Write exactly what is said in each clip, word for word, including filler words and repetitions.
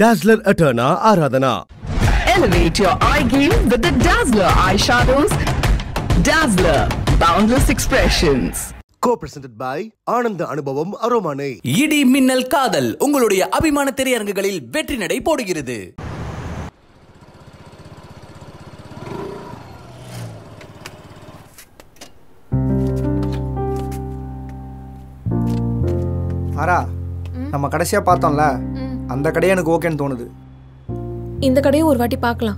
Dazzler Aterna Aaradhana. Elevate your eye game with the Dazzler eyeshadows. Dazzler, boundless expressions. Co-presented by Anandha Anubhavam Aromani. Idi Minnal Kadal, Ungaluடைய அபிமான திரையரங்குகளில் வெற்றி நடை போடுகிறது. ஆரா, நம்ம கடைசியா பார்த்தோம்ல, அந்த கடை எனக்கு ஓகேன்னு தோணுது. இந்த கடையை ஒரு வாட்டி பார்க்கலாம்.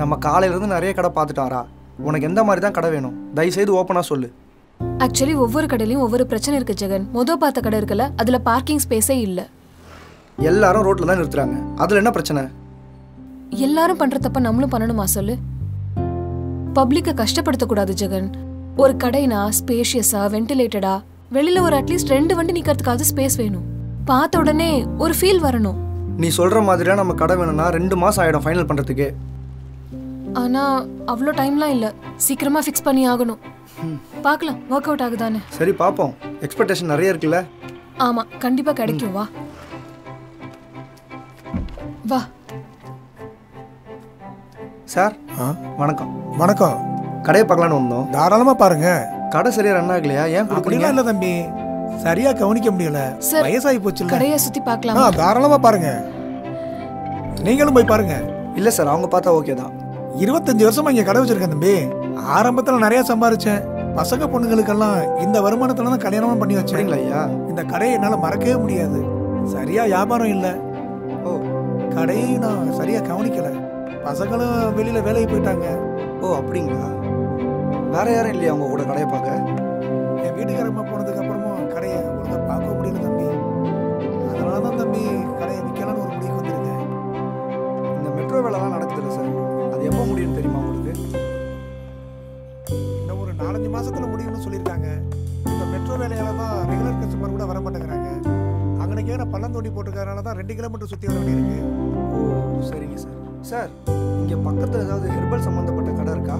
நம்ம காலையில இருந்து நிறைய கடை பார்த்துட்டாரா. உனக்கு எந்த மாதிரி தான் கடை வேணும்? தயவு செய்து ஓபனா சொல்லு. एक्चुअली ஒவ்வொரு கடையிலயும் ஒவ்வொரு பிரச்சனை இருக்கு ஜெகன். மொத பார்த்த கடை இருக்குல, அதுல parking space-ஏ இல்ல. எல்லாரும் ரோட்ல தான் நிறுத்துறாங்க. அதுல என்ன பிரச்சனை? எல்லாரும் பண்ற தப்ப நம்மளும் பண்ணணுமா சொல்லு? பப்ளிக்க கஷ்டப்படுத்த கூடாது ஜெகன். ஒரு கடைனா ஸ்பேஷியஸா, வென்டிலேட்டடா, வெளியில ஒரு அட்லீஸ்ட் ரெண்டு வண்டி நிக்கிறதுக்காவது ஸ்பேஸ் வேணும். பார்த்த உடனே ஒரு ஃபீல் வரணும். நீ சொல்ற மாதிரியா நம்ம கடை வேணும்னா ரெண்டு மாசம் ஆயிடும் ஃபைனல் பண்றதுக்கு. ஆனா அவ்ளோ டைம்லாம் இல்ல, சீக்கிரமா ஃபிக்ஸ் பண்ணி ஆகணும். பார்க்கலாம் வொர்க் அவுட் ஆகுதானே. சரி பாப்போம், எக்ஸ்பெக்டேஷன் நிறைய இருக்குல. ஆமா கண்டிப்பா கிடைக்கும். வா வா. சார் வணக்கம். வணக்கம். கடையை பார்க்கலாம்னு வந்தோம். தாராளமா பாருங்க. கடை சரியா ரன் ஆகலையா? ஏன் குடுக்குறீங்க? இல்ல தம்பி, சரியா கவனிக்க முடியல, வயசாகி போச்சு. கடையை சுத்தி பார்க்கலாமா? தாராளமா பாருங்க. நீங்களும் போய் பாருங்க. இல்ல சார், அவங்க பார்த்தா ஓகே தான். இருபத்தஞ்சு வருஷமா இங்க கடை வச்சிருக்கேன் தம்பி. ஆரம்பத்துல நிறைய சம்பாரிச்சேன். பசங்க பொண்ணுங்களுக்கெல்லாம் இந்த வருமானத்துல தான் கல்யாணம் பண்ணி வச்சேன் ஐயா. இந்த கடையை என்னால மறக்கவே முடியாது. சரியா வியாபாரம் இல்ல. ஓ, கடையை நான் சரியா கவனிக்கல. பசங்களும் வெளியில வேலைக்கு போயிட்டாங்க. ஓ அப்படிங்களா. வேற யாரும் இல்லையா அவங்க கூட கடையை பார்க்க? என் வீட்டுக்காரமா போனதுக்கு அப்புறமும் கடையை ஒழுங்காக பார்க்க முடியல தம்பி. அதனாலதான் தம்பி கடையை விற்கலான்னு ஒரு முடிவுக்கு வந்துருக்கேன். இந்த மெட்ரோ வேலைலாம் நடக்குதுல்ல சார், எப்போ முடியும் தெரியுமா உங்களுக்கு? இன்னும் ஒரு நாலஞ்சு மாசத்துல முடியும்னு சொல்லியிருக்காங்க. இந்த மெட்ரோ வேலையால தான் ரெகுலர் கஸ்டமர் கூட வர மாட்டேங்கிறாங்க. அங்கனைக்கே நான் பள்ளம் தோண்டி போட்டுருக்கறனால தான் ரெண்டு கிலோமீட்டர் சுற்றி வர வேண்டியிருக்கு. ஓ சரிங்க சார். சார் இங்கே பக்கத்தில் ஏதாவது ஹெர்பல் சம்மந்தப்பட்ட கடை இருக்கா?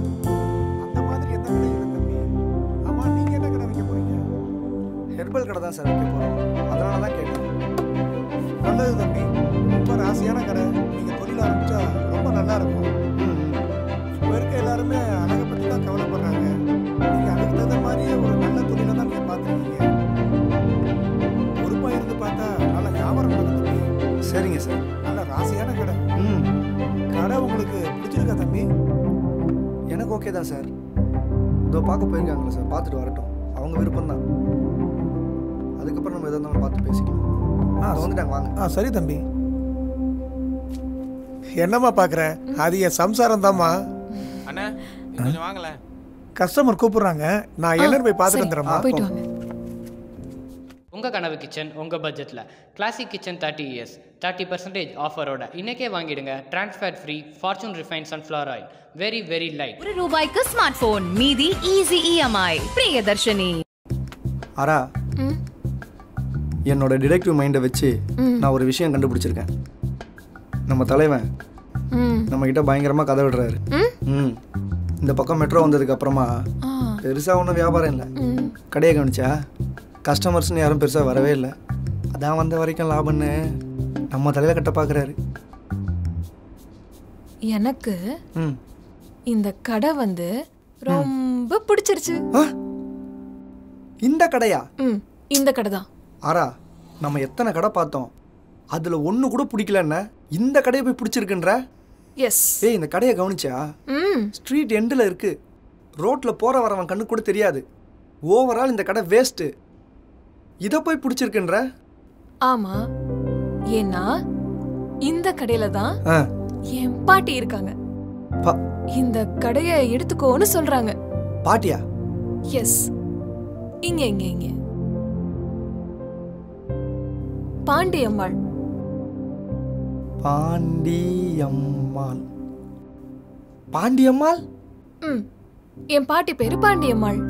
அந்த மாதிரி எந்த கடை இல்லை தம்பி. ஆமாம், நீங்கள் என்ன கடை வைக்க போகிறீங்க? ஹெர்பல் கடை தான் சார் வைக்க போகிறோம். அதனால தான் கேட்டேன். நல்லது தம்பி, ரொம்ப ராசியான கடை. நீங்கள் தொழில் ஆரம்பித்தா ரொம்ப நல்லா இருக்கும். எல்லாருமே அழகை பற்றி தான் கவலைப்படுறாங்க. நீங்கள் அதுக்கு தகுந்த மாதிரியே ஒரு நல்ல தொழிலை தான் நீங்கள் பார்த்துருக்கீங்க. பொறுப்பாக இருந்து பார்த்தா நல்லா வியாபாரம் நடக்குது. சரிங்க சார். நல்லா ராசியான கடை. ம், கடை உங்களுக்கு பிடிச்சிருக்கா தம்பி? எனக்கு ஓகே தான் சார். இதோ பார்க்க போயிருக்காங்களா சார்? பார்த்துட்டு வரட்டும், அவங்க விருப்பம் தான். அதுக்கப்புறம் நம்ம எதாவது நம்ம பார்த்து பேசிக்கலாம். ஆ வந்துட்டாங்க, வாங்க. ஆ சரி தம்பி. என்னம்மா பார்க்குற? அது என் சம்சாரம் தான்மா. அண்ணா கொஞ்சம் வாங்களே, கஸ்டமர் கூப்பிடுறாங்க. நான் எல்லாரும் போய் பார்த்துட்டு வந்துறேன். போய்ட்டு வாங்க. உங்க கனவு கிச்சன் உங்க பட்ஜெட்ல classic kitchen thirty years thirty percent ஆஃபரோட இன்னைக்கே வாங்கிடுங்க. Transfer free Fortune Refined Sunflower Oil. Very very light. ஒரு ரூபாய்க்கு ஸ்மார்ட் போன், மீதி ஈஸி E M I. பிரிய தர்ஷினி. ஆரா, என்னோட டிடெக்டிவ் மைண்டை வச்சு நான் ஒரு விஷயம் கண்டுபிடிச்சிருக்கேன். நம்ம தலைவன் நம்ம கிட்ட பயங்கரமா கதை விடுறாரு. இந்த பக்கம் மெட்ரோ வந்ததுக்கு அப்புறமா பெருசா ஒன்றும் வியாபாரம் இல்லை. கடையை கவனிச்சா கஸ்டமர்ஸ்ன்னு யாரும் பெருசா வரவே இல்லை. அதான் வந்த வரைக்கும் லாபம்னு நம்ம தலையில கட்ட பாக்குறாரு. எனக்கு இந்த கடை வந்து ரொம்ப பிடிச்சிருச்சு. இந்த கடையா? இந்த கடை தான். ஆரா, நம்ம எத்தனை கடை பார்த்தோம், அதுல ஒண்ணு கூட பிடிக்கலன்னா இந்த கடையை போய் பிடிச்சிருக்குன்ற? எஸ். ஏய், இந்த கடையை கவனிச்சா ஸ்ட்ரீட் எண்டில் இருக்கு. ரோட்ல போற வரவன் கண்ணு கூட தெரியாது. ஓவரால் இந்த கடை வேஸ்ட். இதை போய் பிடிச்சிருக்குன்ற? ஆமா, ஏன்னா இந்த கடையில தான் என் பாட்டி இருக்காங்க. இந்த கடையை எடுத்துக்கோன்னு சொல்றாங்க. பாட்டியா? எஸ். இங்க இங்க இங்க பாண்டியம்மாள். பாண்டியம்மாள்? பாண்டியம்மாள் ம், என் பாட்டி பேரு பாண்டியம்மாள்.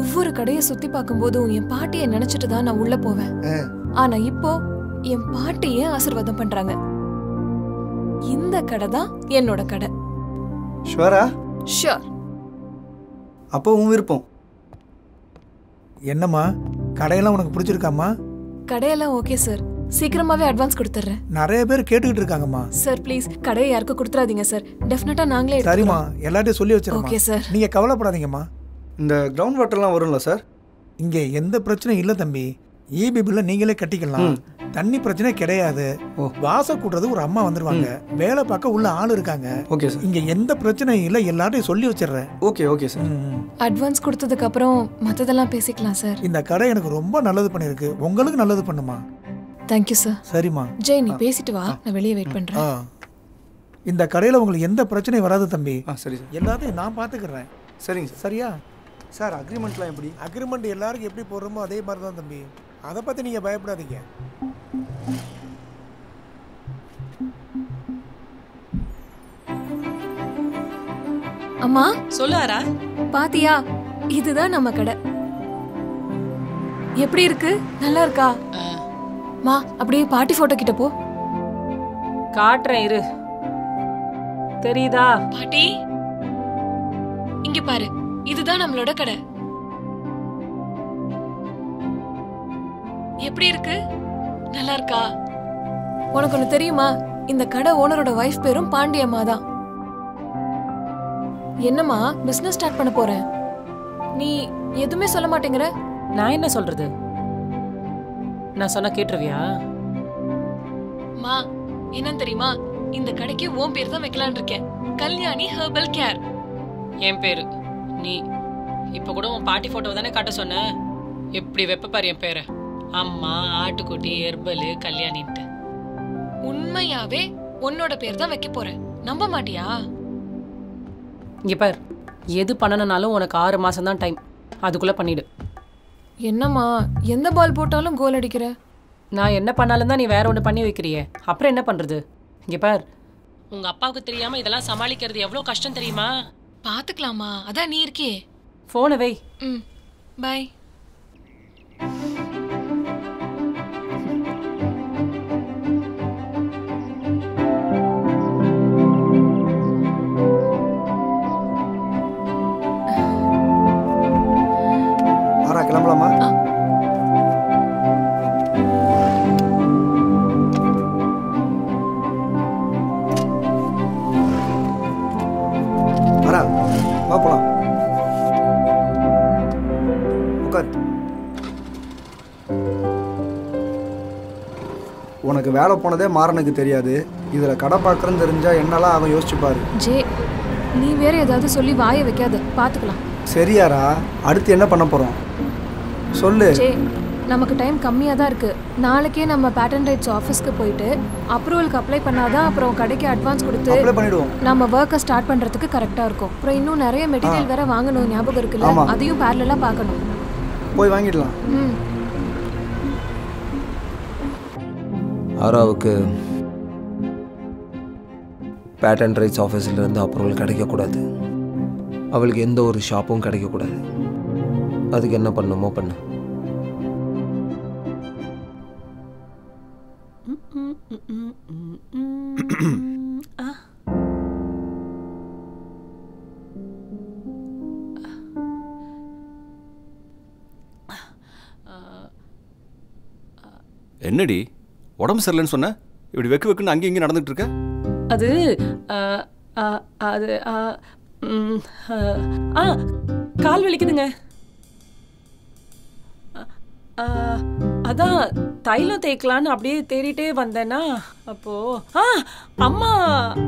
ஒவ்வொரு கடையை சுத்தி பார்க்கும்போதும் என் பாட்டியை நினைச்சிட்டு தான் நான் உள்ள போவேன். ஆனா இப்போ என் பாட்டியே ஆசீர்வாதம் பண்றாங்க. இந்த கடை தான் என்னோட கடை. ஷுவரா? ஷுவர். அப்போ உன் விருப்பம் என்னம்மா? கடையெல்லாம் உனக்கு பிடிச்சிருக்காமா? கடையெல்லாம் ஓகே சார். சீக்கிரமாவே அட்வான்ஸ் கொடுத்துறேன். நிறைய பேர் கேட்டிட்டு இருக்காங்கம்மா. சார் ப்ளீஸ் கடை யாருக்கு கொடுத்துறாதீங்க சார். டெஃபினட்டா நாங்களே எடுத்துறோம். சரிமா, எல்லாரும் சொல்லி வச்சிரமா. Okay sir. நீங்க கவலைப்படாதீங்கம்மா. இந்த கிரவுண்ட் வாட்டர்லாம் வரும்ல சார்? இங்க எந்த பிரச்சனையும் இல்ல தம்பி. ஈபி பில்ல நீங்களே கட்டிக்கலாம். தண்ணி பிரச்சனை கிடையாது. வாசல் கூட்டுறது ஒரு அம்மா வந்துருவாங்க. வேலை பார்க்க உள்ள ஆள் இருக்காங்க. Okay sir. இங்க எந்த பிரச்சனையும் இல்ல, எல்லாரும் சொல்லி வச்சிரறேன். Okay okay sir. அட்வான்ஸ் கொடுத்ததுக்கு அப்புறம் மத்ததெல்லாம் பேசிக்கலாம் சார். இந்த கடை எனக்கு ரொம்ப நல்லது பண்ணிருக்கு. உங்களுக்கு நல்லது பண்ணுமா? Thank you sir. சரிமா. ஜெய் நீ பேசிட்டு வா, நான் வெளிய வெயிட் பண்றேன். இந்த கடையில உங்களுக்கு எந்த பிரச்சனை வராது தம்பி. சரி சார். எல்லாத்தையும் நான் பாத்துக்கறேன். சரிங்க சார். சரியா? சார் அக்ரிமென்ட்லாம் எப்படி? அக்ரிமென்ட் எல்லாருக்கும் எப்படி போடுறோமோ அதே மாதிரி தான் தம்பி. அத பத்தி நீங்க பயப்படாதீங்க. அம்மா சொல்லாரா? பாத்தியா இதுதான் நம்ம கடை. எப்படி இருக்கு? நல்லா இருக்கா? மா அப்படியே பார்ட்டி போட்டோ கிட்ட போ. காட்றேன் இரு. தெரியுதா? பாட்டி இங்க பாரு, இதுதான் நம்மளோட கடை. எப்படி இருக்கு? நல்லா இருக்கா? உனக்கு ஒண்ணு தெரியுமா, இந்த கடை ஓனரோட வைஃப் பேரும் பாண்டியம்மா தான். என்னம்மா பிசினஸ் ஸ்டார்ட் பண்ண போறேன், நீ எதுவுமே சொல்ல மாட்டேங்கிற? நான் என்ன சொல்றது? நான் சொன்ன கேட்றவியா? மா என்னன்னு தெரியுமா, இந்த கடைக்கு ஓம் பேர் தான் வைக்கலாம்னு இருக்கேன். கல்யாணி ஹெர்பல் கேர் என் பேரு. நீ இப்ப கூட உன் பார்ட்டி போட்டோ தானே காட்ட சொன்ன, எப்படி வெப்ப பாரு என் பேரை. அம்மா ஆட்டுக்குட்டி ஹெர்பல் கல்யாணின்ட்டு. உண்மையாவே உன்னோட பேர் தான் வைக்க போறேன், நம்ப மாட்டியா? இங்க பாரு, எது பண்ணனாலும் உனக்கு ஆறு மாசம் தான் டைம், அதுக்குள்ள பண்ணிடு. என்னம்மா எந்த பால் போட்டாலும் கோல் அடிக்கிற? நான் என்ன பண்ணாலும் தான் நீ வேற ஒன்று பண்ணி வைக்கிறியே, அப்புறம் என்ன பண்ணுறது? இங்கே பார், உங்கள் அப்பாவுக்கு தெரியாமல் இதெல்லாம் சமாளிக்கிறது எவ்வளோ கஷ்டம் தெரியுமா? பார்த்துக்கலாமா, அதான் நீ இருக்கே. ஃபோனை வை. ம் பாய். கிளம்பலாமா? வரா வா போலாம். உட்கார். உனக்கு வேலை போனதே மாறனுக்கு தெரியாது, இதுல கடை பார்க்கறன்னு தெரிஞ்சா என்னெல்லாம் அவன் யோசிச்சுப்பாரு. ஜே நீ வேற ஏதாவது சொல்லி வாயை வைக்காத, பார்த்துக்கலாம். சரியாரா, அடுத்து என்ன பண்ண போறோம் சொல்லு. நமக்கு டைம் கம்மியாக தான் இருக்கு. நாளைக்கே நம்ம பேட்டன் ரைட்ஸ் ஆஃபீஸ்க்கு போயிட்டு அப்ரூவலுக்கு அப்ளை பண்ணாதான் அப்புறம் கடைக்கு அட்வான்ஸ் கொடுத்து அப்ளை பண்ணிடுவோம். நம்ம வர்க்கை ஸ்டார்ட் பண்ணுறதுக்கு கரெக்டாக இருக்கும். அப்புறம் இன்னும் நிறைய மெட்டீரியல் வேற வாங்கணும், ஞாபகம் இருக்குல்ல? அதையும் பேரலா பார்க்கணும். போய் வாங்கிடலாம். ம் ஆராவுக்கு பேட்டன் ரைட்ஸ் ஆஃபீஸ்லேருந்து அப்ரூவல் கிடைக்கக்கூடாது, அவளுக்கு எந்த ஒரு ஷாப்பும் கிடைக்கக்கூடாது. அதுக்கு என்ன பண்ணுமோ பண்ணு. என்னடி உடம்பு சரியில்லைன்னு சொன்ன, இப்படி வெக்கு வெக்குன்னு அங்கே இங்கே நடந்துட்டு இருக்க? அது அது கால் வலிக்குதுங்க. அதான் தைலம் தேய்க்கலான்னு அப்படியே தேடிட்டே வந்தேன்னா அப்போ ஆ அம்மா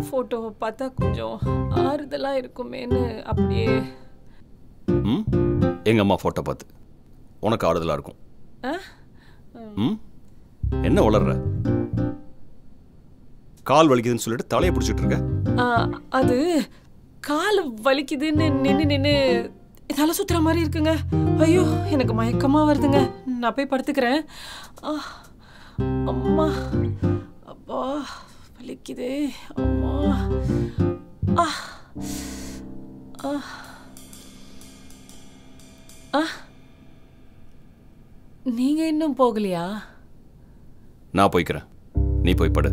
போட்டோ பார்த்தா கொஞ்சம் ஆறுதலா இருக்குமேன்னு அப்படியே. ம் எங்க அம்மா போட்டோ பார்த்து உனக்கு ஆறுதலா இருக்கும்? ம் என்ன உளர்ற? கால் வலிக்குதுன்னு சொல்லிட்டு தலையை பிடிச்சிட்டு இருக்க? அது கால் வலிக்குதுன்னு நின்று நின்று தலை சுத்துற மாதிரி இருக்குங்க. ஐயோ எனக்கு மயக்கமா வருதுங்க, நான் போய் படுத்துக்கிறேன். அம்மா அப்பா வலிக்குதே அம்மா. ஆ ஆ நீங்க இன்னும் போகலையா? நான் போய்க்கிறேன், நீ போய் படு.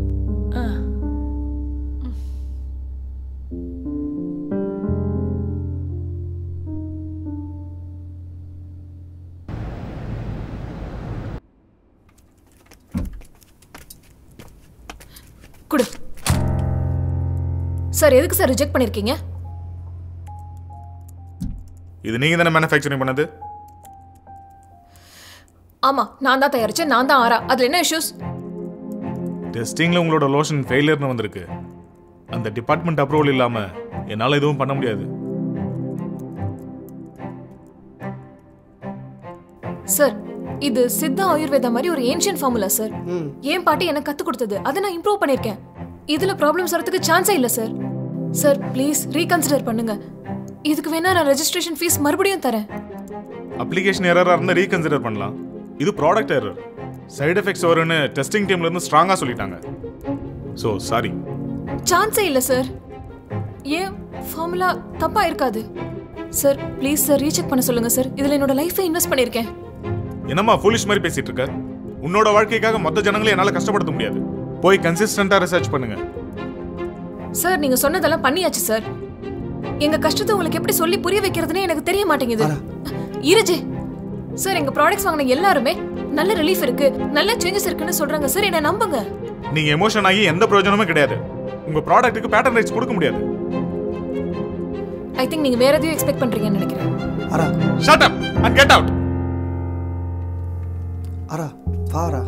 Sir, why did you reject it? This is the manufacturing. Yes, I'm ready. I'm ready. What are issues? Testing your lotion is failure. And the department approval is not available. I can't do anything. Sir, this is Siddha Ayurveda mari or ancient formula, sir. Yem party enna kattu koduthathu adha na improve pannirken. Idhula problems varadhukku chance illa, sir. Sir, please reconsider pannunga. Idhukku vena na registration fees marubadiyum tharen. Application error ah irundha reconsider pannalam. Idhu product error. Side effects varu nu testing team la irundhu strong ah sollitaanga. So, sorry. Chance illa, sir. Yem formula thappa irukadhu. Sir, please sir recheck panna sollunga sir. Idhula enoda life ah invest pannirken. என்னம்மா foolish மாதிரி பேசிட்டு இருக்க? உன்னோட வாழ்க்கைக்காக மொத்த ஜனங்களை என்னால கஷ்டப்படுத்த முடியாது. போய் கன்சிஸ்டன்ட்டா ரிசர்ச் பண்ணுங்க. சார் நீங்க சொன்னதெல்லாம் பண்ணியாச்சு சார். எங்க கஷ்டத்தை உங்களுக்கு எப்படி சொல்லி புரிய வைக்கிறதுனே எனக்கு தெரிய மாட்டேங்குது. இறஜே. சார் எங்க ப்ராடக்ட்ஸ் வாங்குன எல்லாரும் நல்ல ரிலீஃப் இருக்கு, நல்ல சேஞ்சஸ் இருக்குன்னு சொல்றாங்க சார். என்ன நம்புங்க. நீங்க எமோஷன் ஆகி எந்த பிரயோஜனமும் கிடையாது. உங்க ப்ராடக்ட்டுக்கு பேட்டர்ன் ரைட்ஸ் கொடுக்க முடியாது. ஐ திங்க் நீங்க வேற எதையும் எக்ஸ்பெக்ட் பண்றீங்கன்னு நினைக்கிறேன். அரா shut up and get out. Ara, Fara.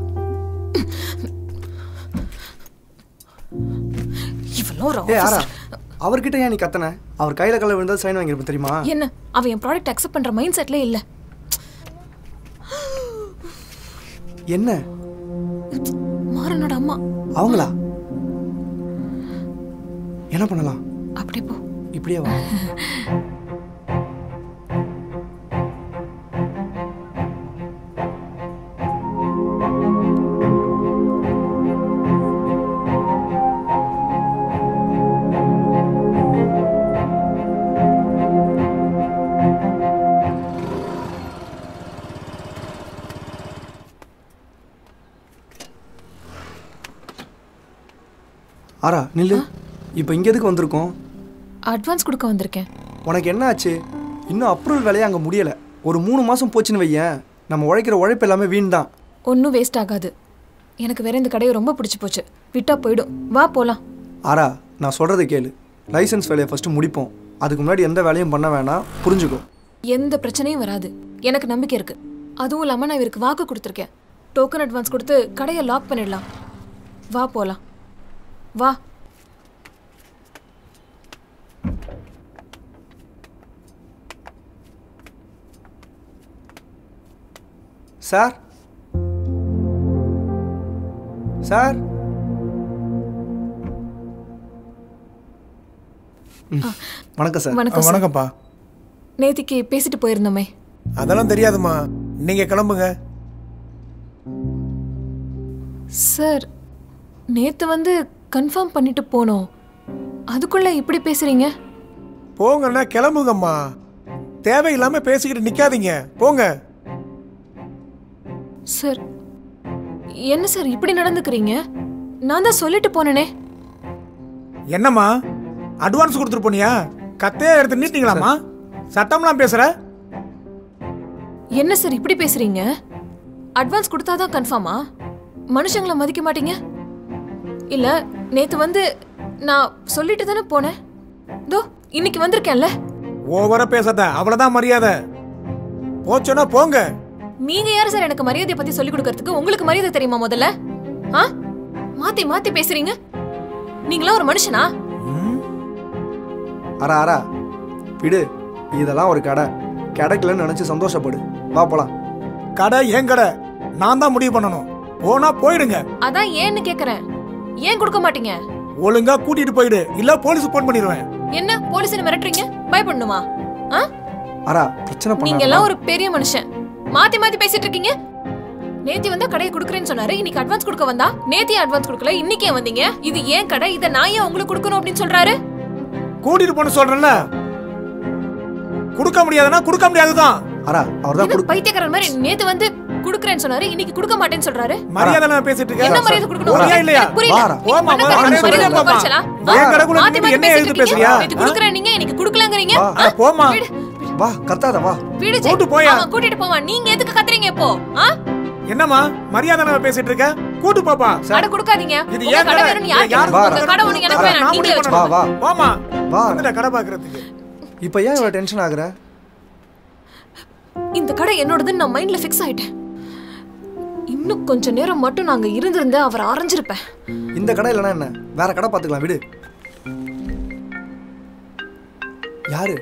Even no wrong. Hey, Ara. Our kitta yani katana. Our kaila kala vendal sign vaangiru theriyuma. Enna? Avan en product accept pandra mindset la illa. Enna? Maaranoda amma. Avangala? Enna pannalam? Appadi po. Ipdiye va. Ara நில்லு. இப்போ இங்க எதுக்கு வந்திருக்கோம்? Advance கொடுக்க வந்திருக்கேன். உனக்கு என்ன ஆச்சு? இன்னும் அப்ரூவல் வேலைய அங்க முடியல. ஒரு மூணு மாசம் போச்சுன்னு வையேன். நம்ம உழைக்கிற உழைப்பு எல்லாமே வீண்தான். ஒண்ணும் வேஸ்ட் ஆகாது. எனக்கு வேற இந்த கடையை ரொம்ப பிடிச்சு போச்சு. விட்டா போய்டும். வா போலாம். ஆரா நான் சொல்றத கேளு. லைசென்ஸ் வேலைய ஃபர்ஸ்ட் முடிப்போம். அதுக்கு முன்னாடி எந்த வேலையும் பண்ண வேணாம். புரிஞ்சுக்கோ. எந்த பிரச்சனையும் வராது. எனக்கு நம்பிக்கை இருக்கு. அதுவும் இல்லாம நான் இவருக்கு வாக்கு கொடுத்திருக்கேன். டோக்கன் அட்வான்ஸ் கொடுத்து கடையை லாக் பண்ணிடலாம். வா போலாம். வா. சார் சார் வணக்கம் சார். வணக்கம்ப்பா. நேத்திக்கு பேசிட்டு போயிருந்தோமே. அதெல்லாம் தெரியாதுமா, நீங்க கிளம்புங்க. சார் நேத்து வந்து கன்ஃபார்ம் பண்ணிட்டு போனோம், அதுக்குள்ள இப்படி பேசுறீங்க. போங்கன்னா கிளம்புங்கம்மா, தேவையில்லாம பேசிக்கிட்டு நிக்காதீங்க, போங்க. சார் என்ன சார் இப்படி நடந்துக்கிறீங்க? நான் தான் சொல்லிட்டு போனேனே. என்னம்மா அட்வான்ஸ் கொடுத்துட்டு போனியா? கத்தையா எடுத்து நீட்டீங்களாம்மா, சட்டம்லாம் பேசுற. என்ன சார் இப்படி பேசுறீங்க? அட்வான்ஸ் கொடுத்தாதான் கன்ஃபார்மா? மனுஷங்களை மதிக்க மாட்டீங்க. இல்ல நேத்து வந்து நான் சொல்லிட்டு தானே போனேன். தோ இன்னைக்கு வந்திருக்கேன்ல. ஓவரா பேசாத, அவ்வளவுதான் மரியாதை. போச்சேனா போங்க. நீங்க யார் சார் எனக்கு மரியாதையை பத்தி சொல்லி கொடுக்கிறதுக்கு? உங்களுக்கு மரியாதை தெரியுமா? முதல்ல ஆ மாத்தி மாத்தி பேசுறீங்க. நீங்களா ஒரு மனுஷனா? அரா அரா விடு, இதெல்லாம் ஒரு கடை. கிடைக்கலன்னு நினைச்சு சந்தோஷப்படு. வா போலாம். கடை ஏன் கடை? நான் தான் முடிவு பண்ணணும். போனா போயிடுங்க. அதான் ஏன்னு கேக்குறேன். ஏன் கொடுக்க மாட்டீங்க? ஒழுங்கா கூட்டிட்டு போயிடு, இல்ல போலீஸ் போன் பண்ணிடுவேன். என்ன போலீஸ்ல மிரட்டறீங்க? பயப்படணுமா? ஆ அரா பிரச்சனை பண்ணாத. நீங்க எல்லாம் ஒரு பெரிய மனுஷன். மாத்தி மாத்தி பேசிட்டு இருக்கீங்க. நேத்தி வந்தா கடையை குடுக்குறேன்னு சொன்னாரு, இன்னைக்கு அட்வான்ஸ் கொடுக்க வந்தா. நேத்தி அட்வான்ஸ் கொடுக்கல, இன்னைக்கு ஏன் வந்தீங்க? இது ஏன் கடை? இத நான் ஏன் உங்களுக்கு கொடுக்கணும் அப்படினு சொல்றாரு? கூட்டிட்டு போன்னு சொல்றேன்ல. கொடுக்க முடியாதனா கொடுக்க முடியாதுதான். அரா அவர்தான் குடு பைத்தியக்காரன் மாதிரி நேத்து வந்து குடுக்குறேன்னு சொன்னாரு, இன்னைக்கு குடுக்க மாட்டேன்னு சொல்றாரு. மரியாதையா பேசிட்டு இருக்கீங்க. என்ன மரியாதை கொடுக்கணும்? ஓரியா இல்லையா? வாரா போமா வாரா. ஏன் கடக்குள்ள நீ என்ன எழுதி பேசுறியா? இது குடுக்குறேன் நீங்க, இன்னைக்கு குடுக்கலங்கறீங்க. ஆ போமா வா. கத்தாத வா. கூட்டிட்டு போயா? கூட்டிட்டு போமா. நீங்க எதுக்கு கத்துறீங்க இப்போ? என்னம்மா மரியாதையா பேசிட்டு இருக்க? போடு பாப்பா. அட கொடுக்காதீங்க. இது ஏன் கடை வேணும் யாருக்கு? உங்க கடை ஒண்ணு எனக்கு வேணாம். நீங்களே வா வா. வாமா. வா. இந்த கடை பாக்குறதுக்கு. இப்போ ஏன் இவ்வளவு டென்ஷன் ஆகுற? இந்த கடை என்னோடதுன்னு நான் மைண்ட்ல ஃபிக்ஸ் ஆயிட்டேன். இன்னும் கொஞ்ச நேரம் மட்டும் நாங்க இருந்திருந்தா அவரை அரைஞ்சிருப்பேன். இந்த கடை இல்லனா என்ன? வேற கடை பாத்துக்கலாம் விடு. யாரு?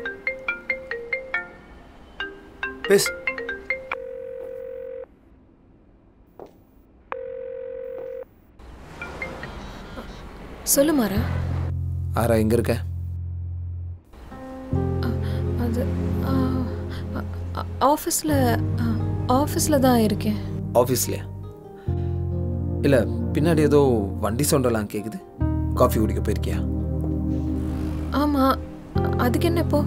பேசு. சொல்லு மாரா. ஆரா எங்க இருக்க? அது ஆபீஸ்ல ஆபீஸ்ல தான் இருக்கேன். ஆபீஸ்ல? இல்ல பின்னாடி ஏதோ வண்டி சவுண்டலாம் கேக்குது. காபி குடிக்க போயிருக்கியா? ஆமா. அதுக்கு என்ன இப்போ?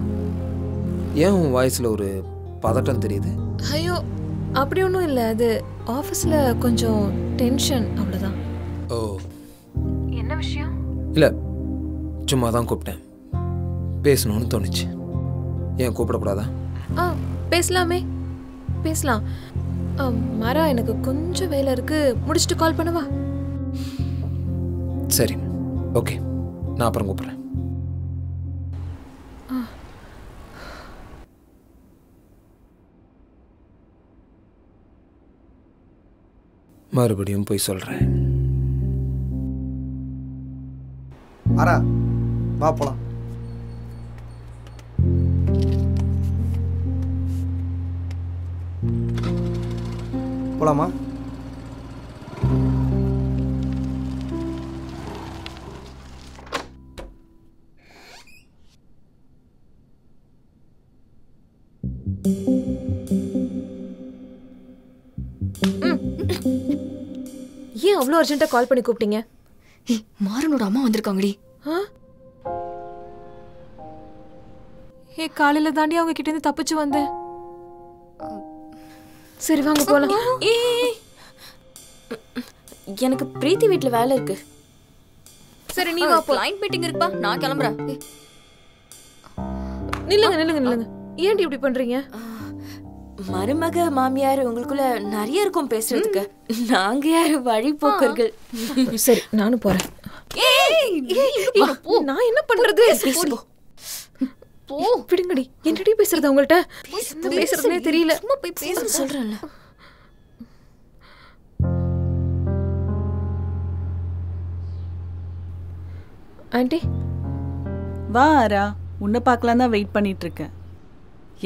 ஏன் உன் வாய்ஸ்ல ஒரு பதட்டம் தெரியுது? ஐயோ அப்படி ஒன்றும் இல்லை. அது ஆஃபீஸில் கொஞ்சம் டென்ஷன் அவ்வளோதான். ஓ என்ன விஷயம்? இல்லை சும்மா தான் கூப்பிட்டேன், பேசணும்னு தோணுச்சு. ஏன் கூப்பிடக்கூடாதா? ஆ பேசலாமே, பேசலாம். மாரா எனக்கு கொஞ்சம் வேலை இருக்குது, முடிச்சுட்டு கால் பண்ணவா? சரி ஓகே, நான் அப்புறம் கூப்பிட்றேன். மறுபடியும் போய் சொல்றேன். ஆரா வா போலாம். போலாமா? ஏன் அவ்வளோ அர்ஜென்ட்டாக கால் பண்ணி கூப்பிட்டீங்க? மாறனோட அம்மா வந்திருக்காங்கடி. ஏ காலையில் தாண்டி அவங்க கிட்டேருந்து தப்பிச்சு வந்தேன். சரி வாங்க போகலாம். ஏ எனக்கு பிரீத்தி வீட்டில் வேலை இருக்கு. சரி நீ வா. கிளைண்ட் மீட்டிங் இருக்குப்பா, நான் கிளம்புறேன். நில்லுங்க நில்லுங்க நில்லுங்க, ஏன்டி இப்படி பண்ணுறீங்க? மருமக மாமியார் உங்களுக்குள்ள நிறைய இருக்கும் பேசுறதுக்கு, நாங்க யாரு வழி போக்கர்கள். சரி நானும் போறேன். நான் என்ன பண்றது? விடுங்கடி, என்னடி பேசுறது? உங்கள்கிட்ட பேசுறதுனே தெரியல. சும்மா போய் பேச சொல்றேன்ல. ஆண்டி வா ஆரா, உன்னை பார்க்கலாம் தான் வெயிட் பண்ணிட்டு இருக்கேன்.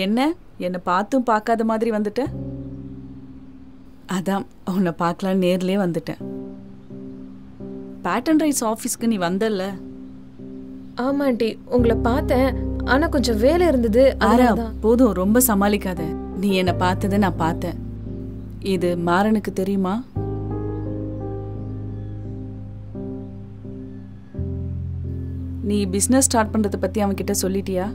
என்ன என்னை பார்த்தும் பார்க்காத மாதிரி வந்துட்டேன்? அதான் உன்னை பார்க்கலாம் நேர்லேயே வந்துட்டேன். பேட்டன் ரைஸ் ஆஃபீஸ்க்கு நீ வந்தல்ல? ஆமா ஆண்டி, உங்களை பார்த்தேன், ஆனால் கொஞ்சம் வேலை இருந்தது. ஆரா போதும், ரொம்ப சமாளிக்காத. நீ என்னை பார்த்ததை நான் பார்த்தேன். இது மாறனுக்கு தெரியுமா? நீ பிஸ்னஸ் ஸ்டார்ட் பண்ணுறதை பற்றி அவன்கிட்ட சொல்லிட்டியா?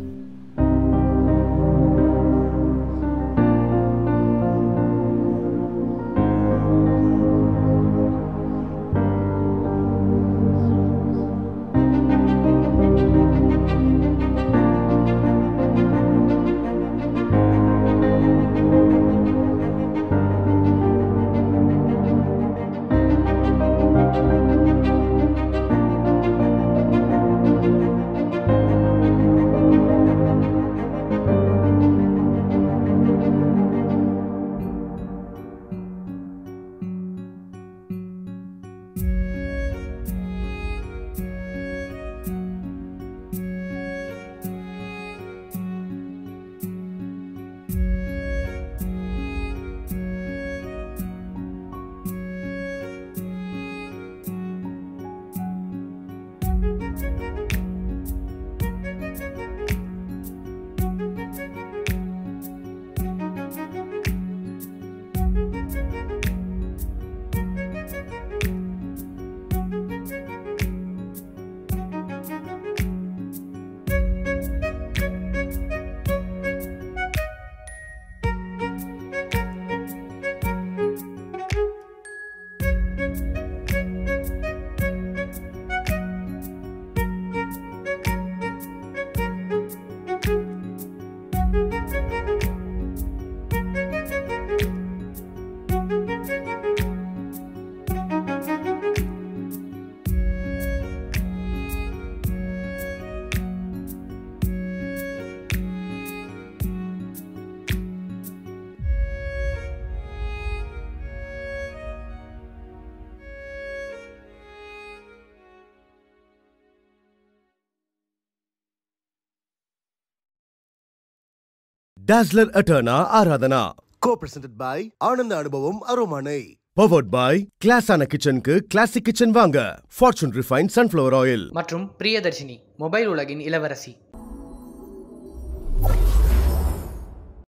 Dazzler Aterna Aaradhana. Co-presented by Anandha Anubhavam Aromani. Powered by Classic Kitchen Classic Kitchen Vanga, Fortune Refined Sunflower Oil. Matrum Priya Darshini, Mobile Ulagin Ilavarasi.